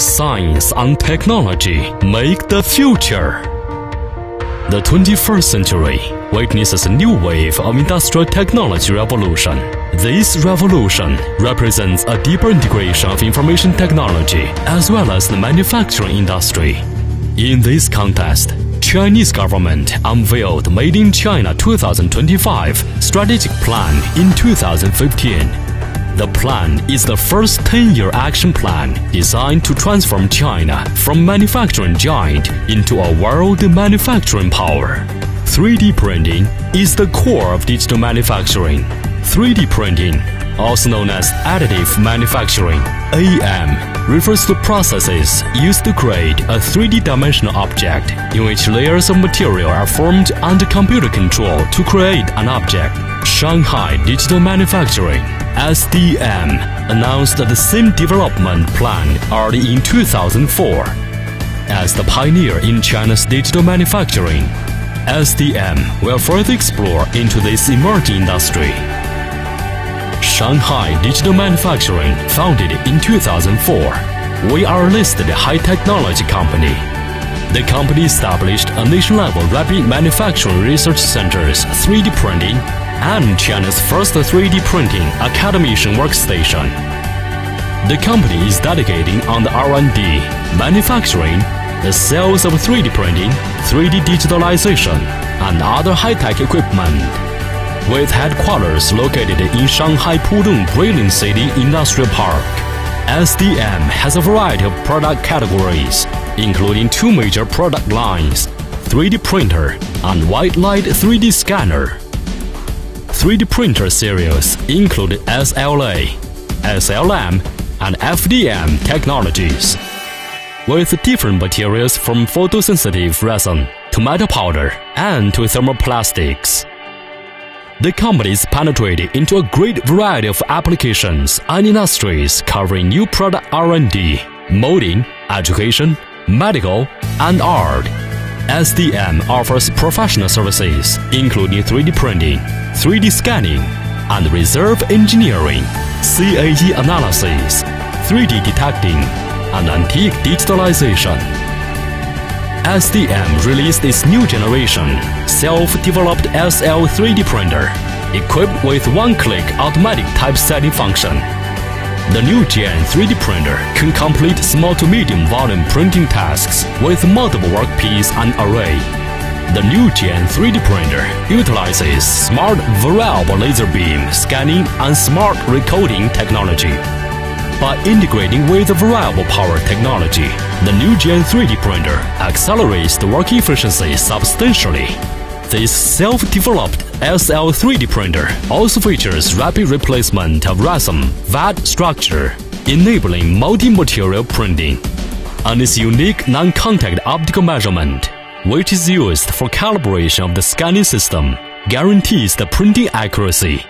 Science and technology make the future. The 21st century witnesses a new wave of industrial technology revolution. This revolution represents a deeper integration of information technology as well as the manufacturing industry. In this context, Chinese government unveiled Made in China 2025 strategic plan in 2015. The plan is the first 10-year action plan designed to transform China from manufacturing giant into a world manufacturing power. 3D printing is the core of digital manufacturing. 3D printing, also known as additive manufacturing, AM, refers to processes used to create a 3D-dimensional object in which layers of material are formed under computer control to create an object. Shanghai Digital Manufacturing, SDM, announced the same development plan already in 2004. As the pioneer in China's digital manufacturing, SDM will further explore into this emerging industry. Shanghai Digital Manufacturing, founded in 2004, we are a listed high-technology company. The company established a nation-level rapid manufacturing research centers, 3D printing, and China's first 3D printing academician workstation. The company is dedicating on the R&D, manufacturing, the sales of 3D printing, 3D digitalization, and other high-tech equipment. With headquarters located in Shanghai Pudong Brilliant City Industrial Park, SDM has a variety of product categories, including two major product lines, 3D printer and white light 3D scanner. 3D printer series include SLA, SLM, and FDM technologies. With different materials from photosensitive resin to metal powder and to thermoplastics, the company is penetrated into a great variety of applications and industries covering new product R&D, molding, education, medical, and art. SDM offers professional services including 3D printing, 3D scanning, and reserve engineering, CAD analysis, 3D detecting, and antique digitalization. SDM released its new generation self-developed SL 3D printer, equipped with one-click automatic typesetting function. The new Gen 3D printer can complete small to medium volume printing tasks with multiple workpiece and array. The new Gen 3D printer utilizes smart variable laser beam scanning and smart recoding technology. By integrating with the variable power technology, the new Gen 3D printer accelerates the work efficiency substantially. This self-developed SL 3D printer also features rapid replacement of resin VAT structure, enabling multi-material printing, and its unique non-contact optical measurement, which is used for calibration of the scanning system, guarantees the printing accuracy.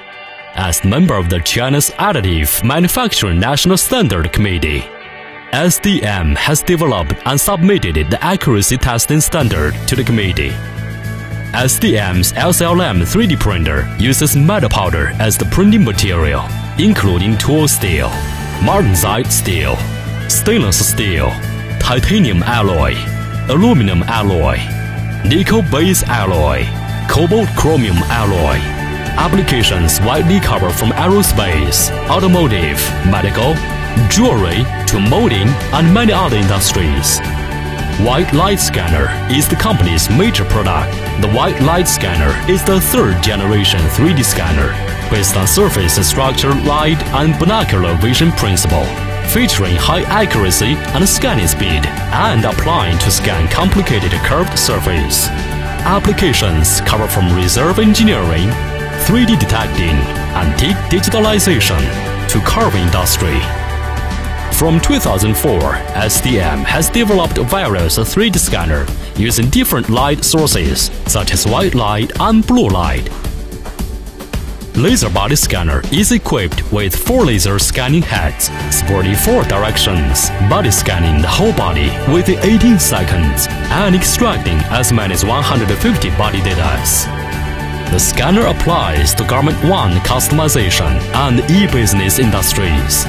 As member of the China's Additive Manufacturing National Standard Committee, SDM has developed and submitted the accuracy testing standard to the committee. SDM's SLM 3D printer uses metal powder as the printing material, including tool steel, martensite steel, stainless steel, titanium alloy, aluminum alloy, nickel base alloy, cobalt chromium alloy. Applications widely covered from aerospace, automotive, medical, jewelry to molding and many other industries. White light scanner is the company's major product. The white light scanner is the third generation 3D scanner based on surface structure light and binocular vision principle, featuring high accuracy and scanning speed and applying to scan complicated curved surface. Applications cover from reserve engineering, 3D detecting, antique digitalization to carving industry. From 2004, SDM has developed various 3D scanner using different light sources such as white light and blue light. Laser body scanner is equipped with 4 laser scanning heads supporting 4 directions, body scanning the whole body within 18 seconds and extracting as many as 150 body data. The scanner applies to Garment 1 customization and e-business industries.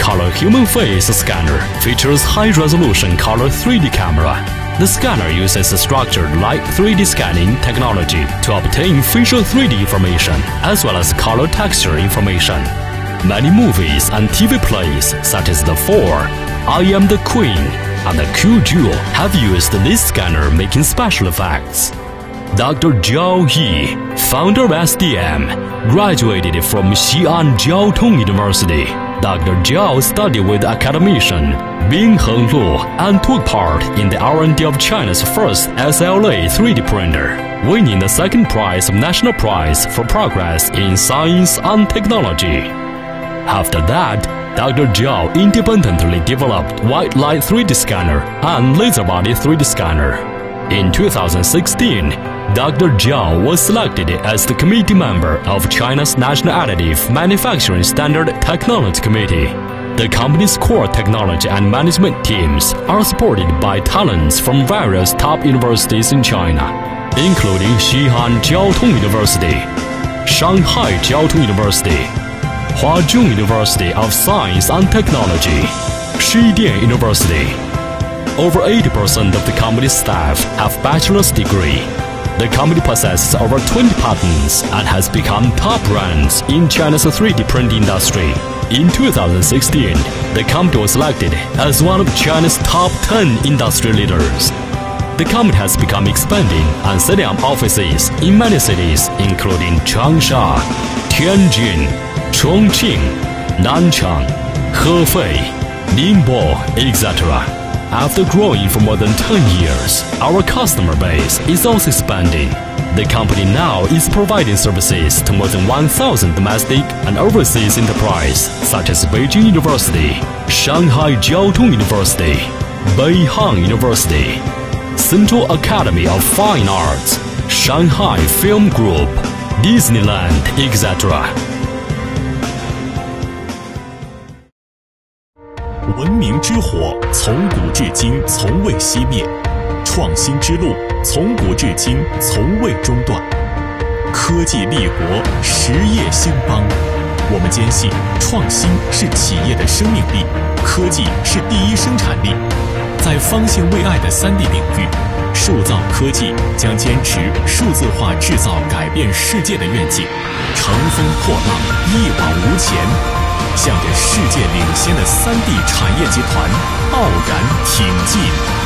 Color human face scanner features high-resolution color 3D camera. The scanner uses structured light 3D scanning technology to obtain facial 3D information as well as color texture information. Many movies and TV plays such as The Four, I Am the Queen, and the Q-Jewel have used this scanner making special effects. Dr. Zhao Yi, founder of SDM, graduated from Xi'an Jiao Tong University. Dr. Zhao studied with academician Bing Heng Lu and took part in the R&D of China's first SLA 3D printer, winning the second prize of National Prize for Progress in Science and Technology. After that, Dr. Zhao independently developed white light 3D scanner and laser body 3D scanner. In 2016, Dr. Zhao was selected as the committee member of China's National Additive Manufacturing Standard Technology Committee. The company's core technology and management teams are supported by talents from various top universities in China, including Xi'an Jiao Tong University, Shanghai Jiao Tong University, Huazhong University of Science and Technology, Shidian University. Over 80% of the company's staff have bachelor's degree. The company possesses over 20 patents and has become top brands in China's 3D printing industry. In 2016, the company was selected as one of China's top 10 industry leaders. The company has become expanding and setting up offices in many cities including Changsha, Tianjin, Chongqing, Nanchang, Hefei, Ningbo, etc. After growing for more than 10 years, our customer base is also expanding. The company now is providing services to more than 1,000 domestic and overseas enterprises such as Beijing University, Shanghai Jiao Tong University, Beihang University, Central Academy of Fine Arts, Shanghai Film Group, Disneyland, etc. 文明之火从古至今从未熄灭，创新之路从古至今从未中断。科技立国，实业兴邦。我们坚信，创新是企业的生命力，科技是第一生产力。在方兴未艾的3D 领域，数造科技将坚持数字化制造改变世界的愿景，乘风破浪，一往无前。 向着世界领先的3D 产业集团傲然挺进。